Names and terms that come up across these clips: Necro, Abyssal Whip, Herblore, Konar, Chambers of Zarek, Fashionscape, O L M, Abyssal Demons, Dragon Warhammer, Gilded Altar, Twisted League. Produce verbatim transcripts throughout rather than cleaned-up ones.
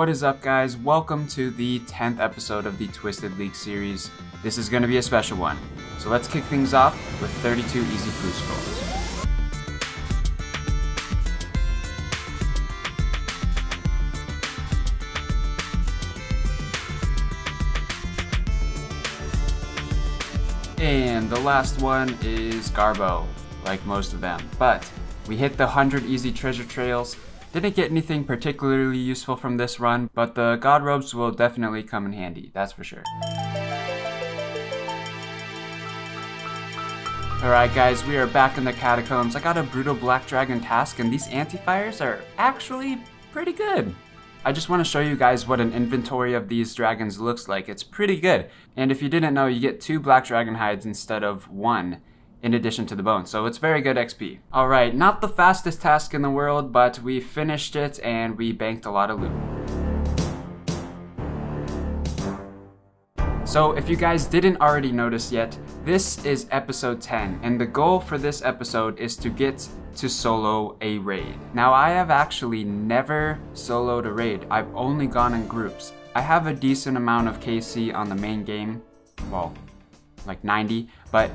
What is up, guys? Welcome to the tenth episode of the Twisted League series. This is going to be a special one. So let's kick things off with thirty-two easy clue scrolls. And the last one is Garbo, like most of them. But we hit the one hundred easy treasure trails. Didn't get anything particularly useful from this run, but the god robes will definitely come in handy, that's for sure. Alright guys, we are back in the catacombs. I got a brutal black dragon task and these anti-fires are actually pretty good. I just want to show you guys what an inventory of these dragons looks like. It's pretty good. And if you didn't know, you get two black dragon hides instead of one, in addition to the bone, so it's very good X P. Alright, not the fastest task in the world, but we finished it and we banked a lot of loot. So if you guys didn't already notice yet, this is episode ten, and the goal for this episode is to get to solo a raid. Now I have actually never soloed a raid, I've only gone in groups. I have a decent amount of K C on the main game, well, like ninety, but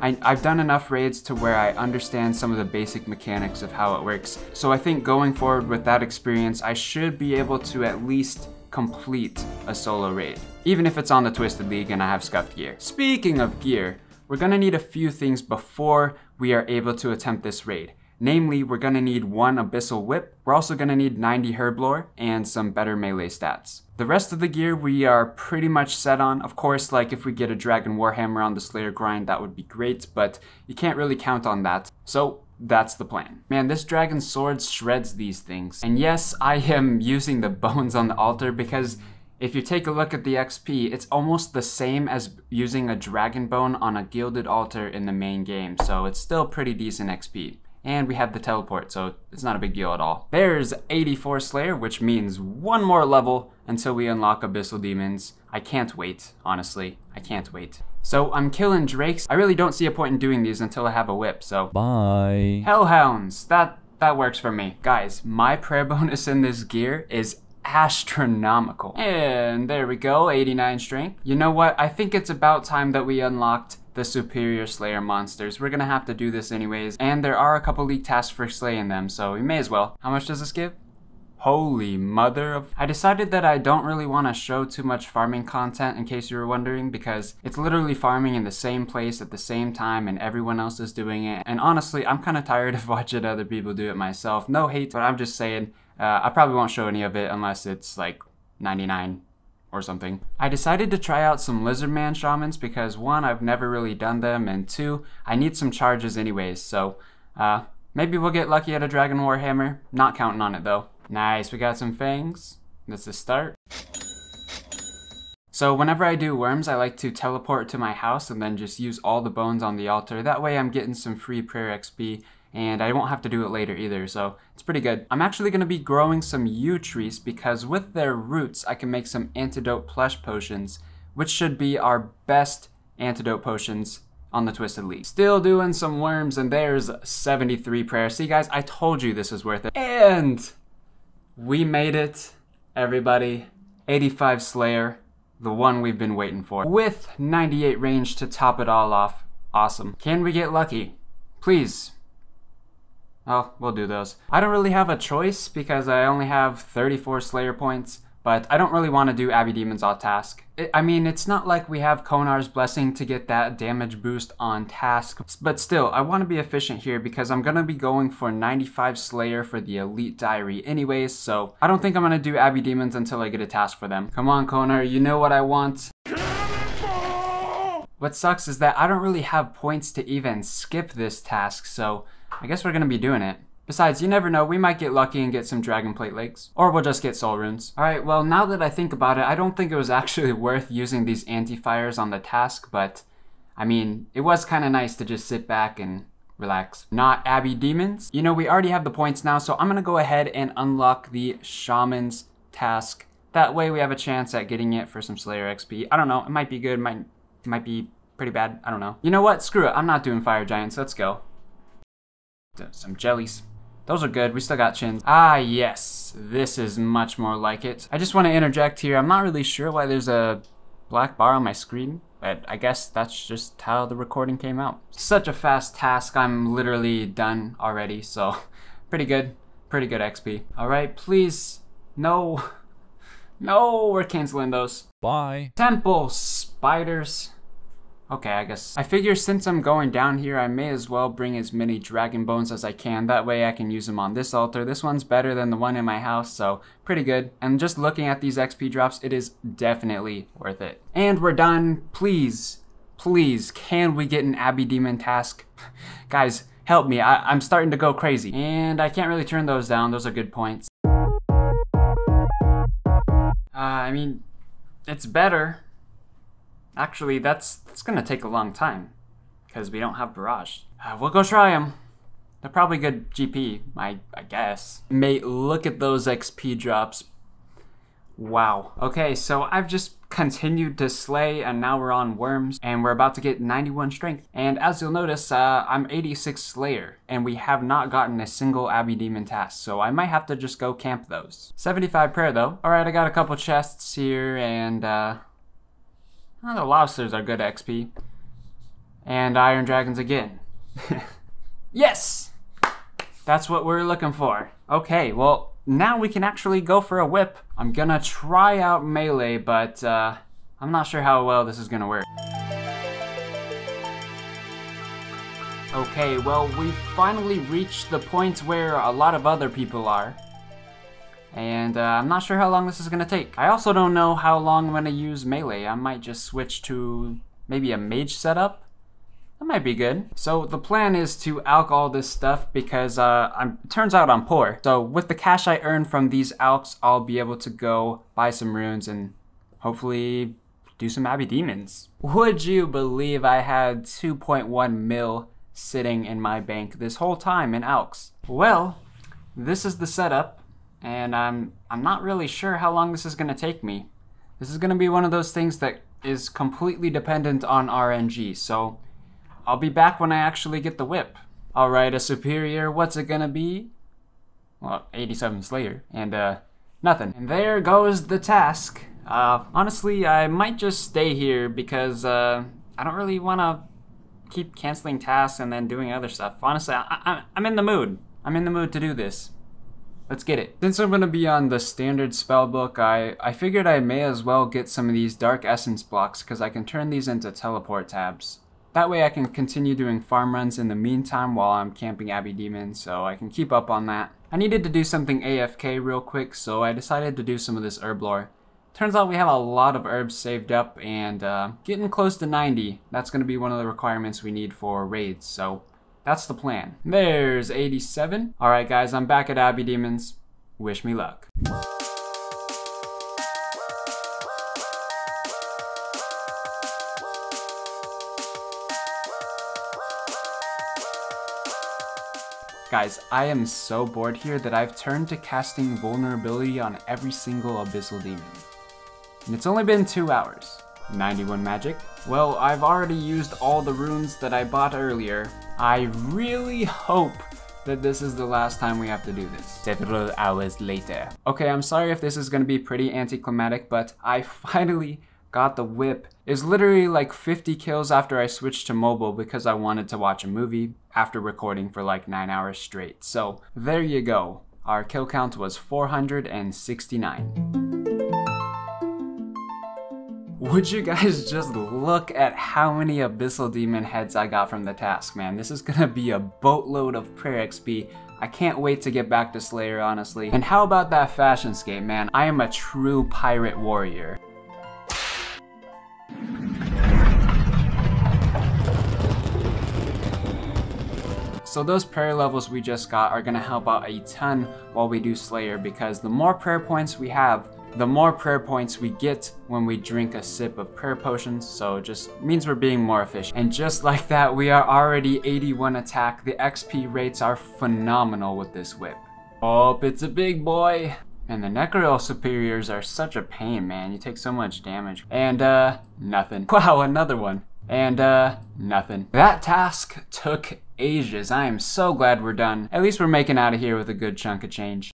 I, I've done enough raids to where I understand some of the basic mechanics of how it works. So I think going forward with that experience, I should be able to at least complete a solo raid, even if it's on the Twisted League and I have scuffed gear. Speaking of gear, we're gonna need a few things before we are able to attempt this raid. Namely, we're gonna need one Abyssal Whip, we're also gonna need ninety Herblore, and some better melee stats. The rest of the gear we are pretty much set on. Of course, like if we get a Dragon Warhammer on the Slayer grind, that would be great, but you can't really count on that. So that's the plan. Man, this dragon sword shreds these things. And yes, I am using the bones on the altar because if you take a look at the X P, it's almost the same as using a dragon bone on a gilded altar in the main game, so it's still pretty decent X P. And we have the teleport, so it's not a big deal at all. There's eighty-four Slayer, which means one more level until we unlock Abyssal Demons. I can't wait, honestly. I can't wait. So I'm killing drakes. I really don't see a point in doing these until I have a whip, so bye. Hellhounds, that, that works for me. Guys, my prayer bonus in this gear is astronomical. And there we go, eighty-nine strength. You know what, I think it's about time that we unlocked the superior Slayer monsters. We're gonna have to do this anyways, and there are a couple league tasks for slaying them, so we may as well. How much does this give? Holy mother of... I decided that I don't really want to show too much farming content, in case you were wondering, because it's literally farming in the same place at the same time and everyone else is doing it, and honestly I'm kind of tired of watching other people do it myself. No hate, but I'm just saying uh, I probably won't show any of it unless it's like ninety-nine or something. I decided to try out some Lizardman Shamans because one, I've never really done them, and two, I need some charges anyways, so uh, maybe we'll get lucky at a Dragon Warhammer. Not counting on it though. Nice, we got some fangs. That's a start. So whenever I do worms, I like to teleport to my house and then just use all the bones on the altar. That way I'm getting some free prayer X P, and I won't have to do it later either, so it's pretty good. I'm actually going to be growing some yew trees because with their roots I can make some antidote plush potions, which should be our best antidote potions on the Twisted League. Still doing some worms, and there's seventy-three prayer. See guys, I told you this was worth it. And we made it, everybody. eighty-five Slayer, the one we've been waiting for, with ninety-eight range to top it all off. Awesome. Can we get lucky? Please. Oh, we'll do those. I don't really have a choice because I only have thirty-four Slayer points, but I don't really want to do Abbey Demon's off task. It, I mean, it's not like we have Konar's Blessing to get that damage boost on task, but still, I want to be efficient here because I'm going to be going for ninety-five Slayer for the Elite Diary anyways, so I don't think I'm going to do Abbey Demons until I get a task for them. Come on, Konar, you know what I want. What sucks is that I don't really have points to even skip this task, so I guess we're gonna be doing it. Besides, you never know, we might get lucky and get some dragon plate legs, or we'll just get soul runes. Alright, well now that I think about it, I don't think it was actually worth using these anti-fires on the task, but I mean, it was kinda nice to just sit back and relax. Not Abbey Demons. You know, we already have the points now, so I'm gonna go ahead and unlock the Shaman's task. That way we have a chance at getting it for some Slayer X P. I don't know, it might be good, might, might be pretty bad, I don't know. You know what, screw it, I'm not doing Fire Giants, let's go. Some jellies. Those are good. We still got chins. Ah, yes. This is much more like it. I just want to interject here. I'm not really sure why there's a black bar on my screen, but I guess that's just how the recording came out. Such a fast task. I'm literally done already, so pretty good. Pretty good X P. All right, please. No. No, we're canceling those. Bye. Temple spiders. Okay, I guess. I figure since I'm going down here, I may as well bring as many dragon bones as I can. That way I can use them on this altar. This one's better than the one in my house, so pretty good. And just looking at these X P drops, it is definitely worth it. And we're done. Please, please, can we get an Abbey Demon task? Guys, help me. I I'm starting to go crazy. And I can't really turn those down. Those are good points. Uh, I mean, it's better. Actually, that's, that's gonna take a long time because we don't have barrage. Uh, we'll go try them. They're probably good G P, I, I guess. Mate, look at those X P drops. Wow. Okay, so I've just continued to slay and now we're on worms and we're about to get ninety-one strength. And as you'll notice, uh, I'm eighty-six slayer and we have not gotten a single Abbey Demon task. So I might have to just go camp those. seventy-five prayer though. All right, I got a couple chests here and uh, well, the lobsters are good X P. And iron dragons again. Yes! That's what we're looking for. Okay, well, now we can actually go for a whip. I'm gonna try out melee, but uh, I'm not sure how well this is gonna work. Okay, well, we finally reached the point where a lot of other people are. And uh, I'm not sure how long this is going to take. I also don't know how long I'm going to use melee. I might just switch to maybe a mage setup. That might be good. So the plan is to alk all this stuff because uh, I'm, it turns out I'm poor. So with the cash I earn from these alks, I'll be able to go buy some runes and hopefully do some Abbey Demons. Would you believe I had two point one mil sitting in my bank this whole time in alks? Well, this is the setup. And I'm, I'm not really sure how long this is going to take me. This is going to be one of those things that is completely dependent on R N G, so I'll be back when I actually get the whip. Alright, a superior, what's it going to be? Well, eighty-seven slayer, and uh, nothing. And there goes the task. Uh, honestly, I might just stay here because uh, I don't really want to keep canceling tasks and then doing other stuff. Honestly, I, I, I'm in the mood. I'm in the mood to do this. Let's get it. Since I'm going to be on the standard spellbook, I, I figured I may as well get some of these dark essence blocks because I can turn these into teleport tabs. That way I can continue doing farm runs in the meantime while I'm camping Abbey Demons, so I can keep up on that. I needed to do something A F K real quick, so I decided to do some of this herb lore. Turns out we have a lot of herbs saved up and uh, getting close to ninety. That's going to be one of the requirements we need for raids, so that's the plan. There's eighty-seven. All right, guys, I'm back at Abbey Demons. Wish me luck. Guys, I am so bored here that I've turned to casting vulnerability on every single Abyssal Demon. And it's only been two hours. ninety-one magic. Well, I've already used all the runes that I bought earlier. I really hope that this is the last time we have to do this. Several hours later. Okay, I'm sorry if this is gonna be pretty anticlimactic, but I finally got the whip. It's literally like fifty kills after I switched to mobile because I wanted to watch a movie after recording for like nine hours straight. So there you go. Our kill count was four hundred sixty-nine. Would you guys just look at how many Abyssal Demon heads I got from the task, man. This is gonna be a boatload of prayer X P. I can't wait to get back to Slayer, honestly. And how about that Fashionscape, man? I am a true pirate warrior. So those prayer levels we just got are gonna help out a ton while we do Slayer because the more prayer points we have, the more prayer points we get when we drink a sip of prayer potions, so it just means we're being more efficient. And just like that, we are already eighty-one attack. The X P rates are phenomenal with this whip. Oh, it's a big boy. And the Necro superiors are such a pain, man. You take so much damage. And, uh, nothing. Wow, another one. And, uh, nothing. That task took ages. I am so glad we're done. At least we're making out of here with a good chunk of change.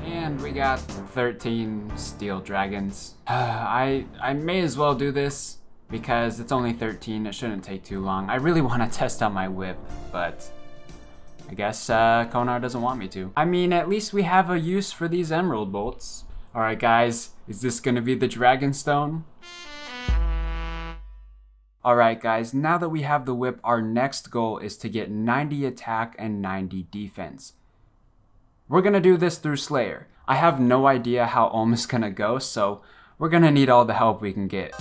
And we got thirteen steel dragons. I, I may as well do this because it's only thirteen, it shouldn't take too long. I really want to test out my whip, but I guess uh, Konar doesn't want me to. I mean, at least we have a use for these emerald bolts. Alright guys, is this gonna be the dragon stone? Alright guys, now that we have the whip, our next goal is to get ninety attack and ninety defense. We're gonna do this through Slayer. I have no idea how O L M is gonna go, so we're gonna need all the help we can get.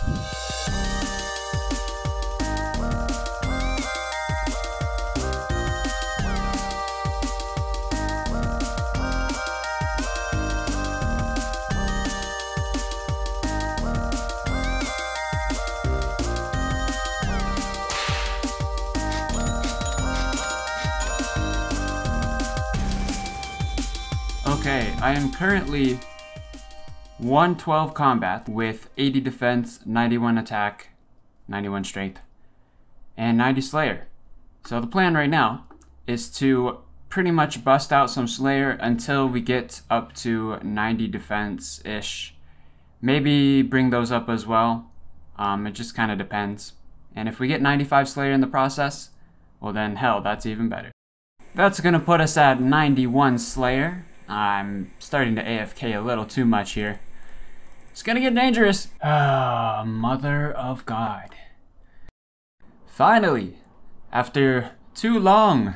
Okay, I am currently one twelve combat with eighty defense, ninety-one attack, ninety-one strength, and ninety Slayer. So the plan right now is to pretty much bust out some Slayer until we get up to ninety defense-ish. Maybe bring those up as well. Um, it just kind of depends. And if we get ninety-five Slayer in the process, well then hell, that's even better. That's gonna put us at ninety-one Slayer. I'm starting to A F K a little too much here. It's gonna get dangerous. Ah, mother of God. Finally, after too long,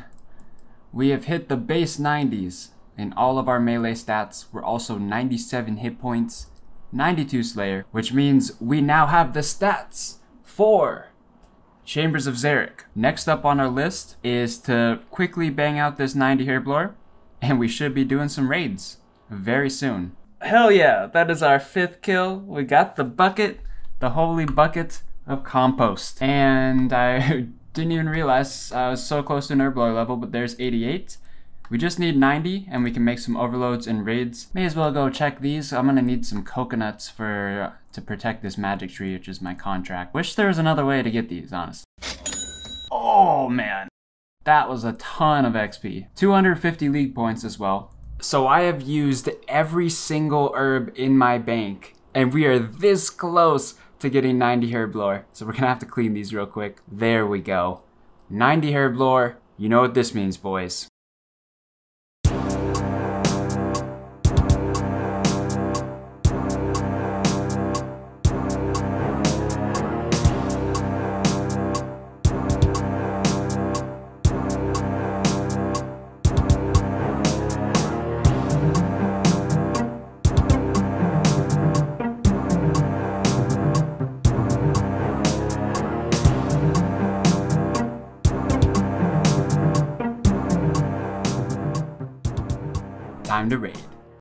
we have hit the base nineties in all of our melee stats. We're also ninety-seven hit points, ninety-two Slayer, which means we now have the stats for Chambers of Zarek. Next up on our list is to quickly bang out this ninety Hairblower. And we should be doing some raids very soon. Hell yeah, that is our fifth kill. We got the bucket, the holy bucket of compost. And I didn't even realize I was so close to an Herblower level, but there's eighty-eight. We just need ninety and we can make some overloads and raids. May as well go check these. I'm gonna need some coconuts for to protect this magic tree, which is my contract. Wish there was another way to get these, honestly. Oh man. That was a ton of X P. two hundred fifty league points as well. So I have used every single herb in my bank, and we are this close to getting ninety Hairblower. So we're gonna have to clean these real quick. There we go. ninety Hairblower. You know what this means, boys. Time to raid.